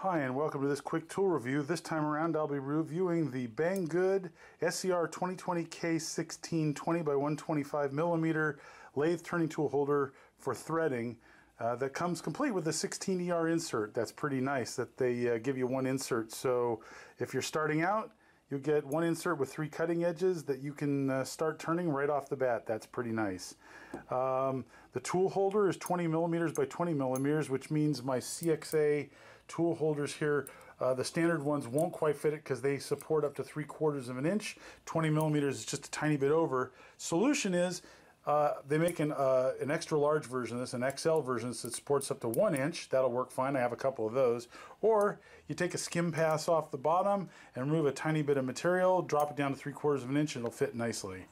Hi, and welcome to this quick tool review. This time around I'll be reviewing the Banggood SER 2020 K1620 by 125mm lathe turning tool holder for threading that comes complete with a 16ER insert. That's pretty nice that they give you one insert. So if you're starting out, you'll get one insert with three cutting edges that you can start turning right off the bat. That's pretty nice. The tool holder is 20mm by 20mm, which means my CXA tool holders here, the standard ones won't quite fit it because they support up to 3/4 of an inch. 20mm is just a tiny bit over. Solution is they make an extra large version of this, an XL version that supports up to 1 inch. That'll work fine. I have a couple of those. Or you take a skim pass off the bottom and remove a tiny bit of material, drop it down to 3/4 of an inch, and it'll fit nicely.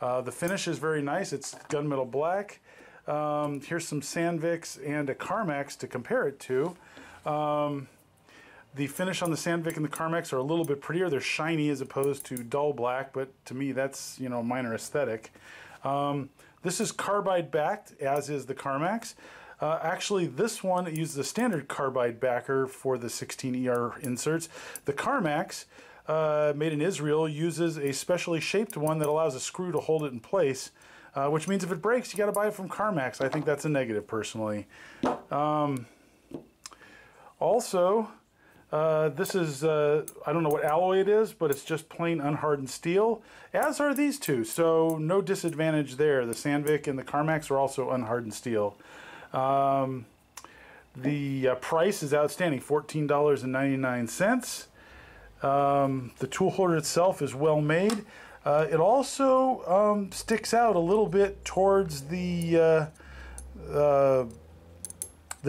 The finish is very nice. It's gunmetal black. Here's some Sandviks and a Carmax to compare it to. The finish on the Sandvik and the Carmax are a little bit prettier. They're shiny as opposed to dull black, but to me that's, you know, minor aesthetic. This is carbide backed, as is the Carmax. Actually, this one uses the standard carbide backer for the 16ER inserts. The Carmax, made in Israel, uses a specially shaped one that allows a screw to hold it in place, which means if it breaks, you got to buy it from Carmax. I think that's a negative, personally. This is, I don't know what alloy it is, but it's just plain unhardened steel, as are these two, so no disadvantage there. The Sandvik and the Carmax are also unhardened steel. The price is outstanding, $14.99. The tool holder itself is well made. It also sticks out a little bit towards the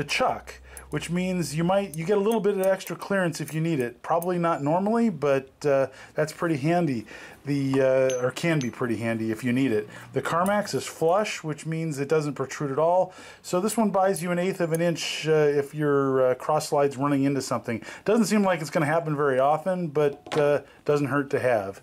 chuck, which means you get a little bit of extra clearance if you need it. Probably not normally, but that's pretty handy. Or can be pretty handy if you need it. The Carmax is flush, which means it doesn't protrude at all. So this one buys you 1/8 of an inch if your cross slide's running into something. Doesn't seem like it's going to happen very often, but doesn't hurt to have.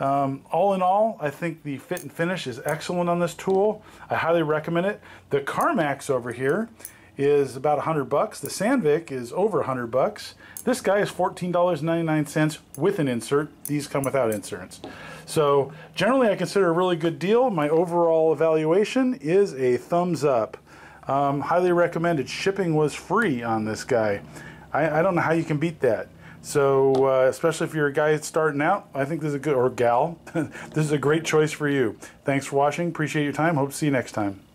All in all, I think the fit and finish is excellent on this tool. I highly recommend it. The Carmax over here is about $100. The Sandvik is over $100. This guy is $14.99 with an insert. These come without inserts. So generally I consider a really good deal. My overall evaluation is a thumbs up. Highly recommended. Shipping was free on this guy. I don't know how you can beat that. So especially if you're a guy starting out, I think this is a good, or gal, this is a great choice for you. Thanks for watching. Appreciate your time. Hope to see you next time.